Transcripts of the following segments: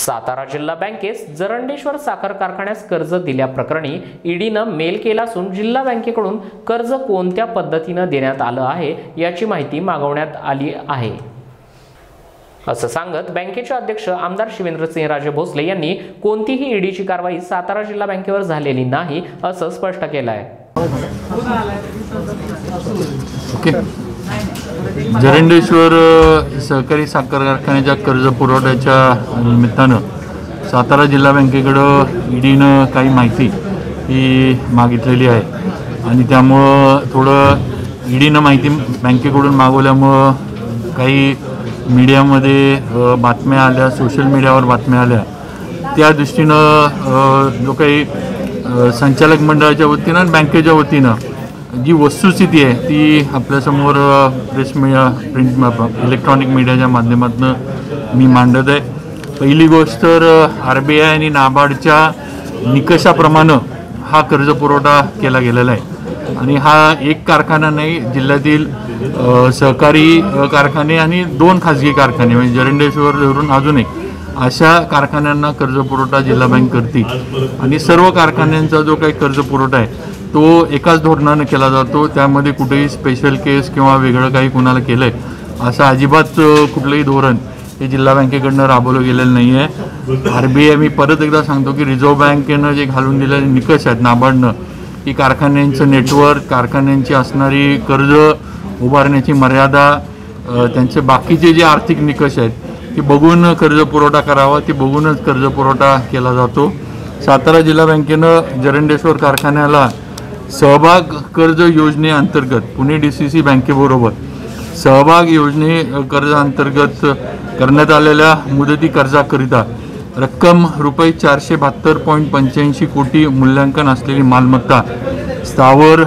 सातारा जिल्हा बँकेस जरंडेश्वर साखर कारखान्यास कर्ज दिल्याप्रकरणी ईडीने मेल केला असून जिल्हा बँकेकडून कर्ज कोणत्या पद्धतीने देण्यात आलं आहे याची माहिती मागवण्यात आली आहे असं सांगत बँकेचे अध्यक्ष आमदार शिवेंद्रसिंहराजे भोसले यांनी कोणतीही ईडीची कारवाई सातारा जिल्हा बँकेवर झालेली नाही असं स्पष्ट केलं आहे। जरंडेश्वर सहकारी साखर कारखान्याच्या कर्ज पुरवठ्याच्या निमित्तानं सातारा जिल्हा बँकेकडं ईडीनं काही माहिती ही मागितलेली आहे आणि त्यामुळं थोडं ईडीनं माहिती बँकेकडून मागवल्यामुळं काही मीडियामध्ये बातम्या आल्या, सोशल मीडियावर बातम्या आल्या। त्या दृष्टीनं जो काही संचालक मंडळाच्या वतीनं आणि बँकेच्या वतीनं जी वस्तुस्थिती आहे ती आपल्यासमोर प्रेस मीडिया प्रिंट इलेक्ट्रॉनिक मीडियाच्या माध्यमातून मी मांडत आहे। पहिली गोष्ट तर RBI आणि नाबार्डच्या निकषाप्रमाणे हा कर्ज पुरवठा केला गेलेला आहे आणि हा एक कारखाना नाही, जिल्ह्यातील सहकारी कारखाने आणि दोन खाजगी कारखाने म्हणजे जरंडेश्वर धरून अजून एक अशा कारखान्यांना कर्ज पुरवठा जिल्हा बँक करते आणि सर्व कारखान्यांचा जो काही कर्ज पुरवठा आहे तो एकाच धोरणाने केला जातो। त्यामध्ये कुठेही स्पेशल केस किंवा वेगळं काही कोणाला केलं आहे असं अजिबात कुठलंही धोरण हे जिल्हा बँकेकडनं राबवलं गेलेलं नाही आहे। RBI मी परत एकदा सांगतो की रिझर्व्ह बँकेनं जे घालून दिलेले निकष आहेत नाबार्डनं की कारखान्यांचं नेटवर्क, कारखान्यांची असणारी कर्ज उभारण्याची मर्यादा, त्यांचे बाकीचे जे आर्थिक निकष आहेत ते बघून कर्ज पुरवठा करावा, ते बघूनच कर्ज पुरवठा केला जातो। सातारा जिल्हा बँकेनं जरंडेश्वर कारखान्याला सहभाग कर्ज योजनेअंतर्गत पुणे DCC बँकेबरोबर सहभाग योजने कर्ज अंतर्गत करण्यात आलेल्या मुदती कर्जाकरिता रक्कम ₹472.85 कोटी मूल्यांकन असलेली मालमत्ता स्थावर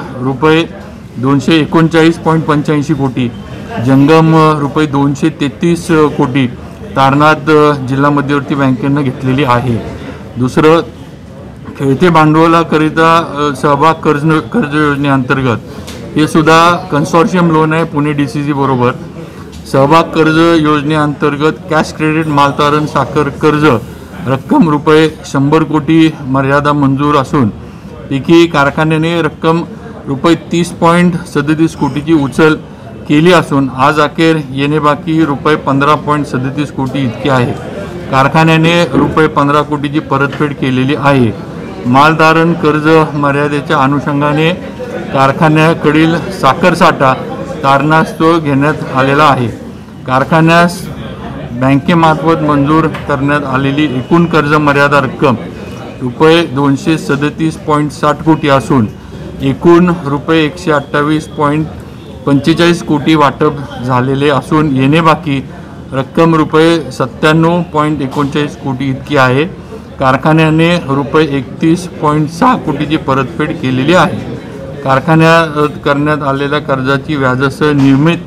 ₹239.85 कोटी, जंगम ₹233 कोटी तारनाथ जिल्हा मध्यवर्ती बँकेनं घेतलेली आहे। दुसरं, खेळते भांडवलाकरिता सहभाग कर्ज योजनेअंतर्गत हे सुद्धा कन्सॉर्शियम लोन आहे पुणे DCC बरोबर सहभाग कर्ज योजनेअंतर्गत कॅश क्रेडिट मालतारण साखर कर्ज रक्कम ₹100 कोटी मर्यादा मंजूर असून एकी कारखान्याने रक्कम ₹30.37 कोटीची उचल केली असून आज अखेर येणे बाकी ₹15.37 कोटी इतकी आहे। कारखान्याने ₹15 कोटीची परतफेड केलेली आहे। मालधारण कर्ज मर्यादेच्या अनुषंगाने कारखान्याकडील साखर साठा तारणास्तव घेण्यात आलेला आहे। कारखान्यास बँकेमार्फत मंजूर करण्यात आलेली एकूण कर्ज मर्यादा रक्कम ₹237.60 कोटी असून एकूण ₹128.45 कोटी वाटप झालेले असून येणे बाकी रक्कम ₹97.39 कोटी इतकी आहे। कारखान्याने ₹31.6 कोटीची परतफेड केलेली आहे। कारखान्यात करण्यात आलेल्या कर्जाची व्याजासह नियमित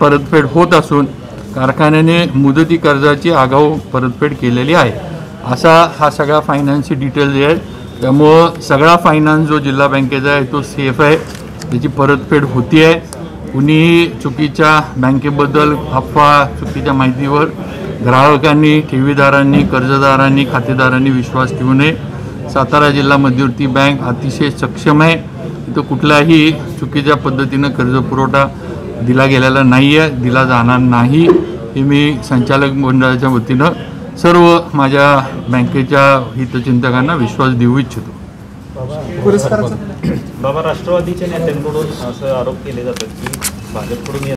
परतफेड होत असून कारखान्याने मुदती कर्जाची आगाऊ परतफेड केलेली आहे। असा हा सगळा फायनान्सची डिटेल्स आहे। त्यामुळं सगळा फायनान्स जो जिल्हा बँकेचा आहे तो सेफ आहे, त्याची परतफेड होती आहे। कुणीही चुकीच्या बँकेबद्दल अफवा, चुकीच्या माहितीवर ग्राहकांनी, ठेवीदारांनी, कर्जदारांनी, खातेदारांनी विश्वास ठेवू नये। सातारा जिल्हा मध्यवर्ती बँक अतिशय सक्षम आहे, तो कुठलाही चुकीच्या पद्धतीनं कर्ज पुरवठा दिला गेलेला नाही आहे, दिला जाणार नाही हे मी संचालक मंडळाच्या वतीनं सर्व माझ्या बँकेच्या हितचिंतकांना विश्वास देऊ इच्छितो। बाबा, राष्ट्रवादीच्या नेत्यांकडून असं आरोप केले जातात की भाजपकडून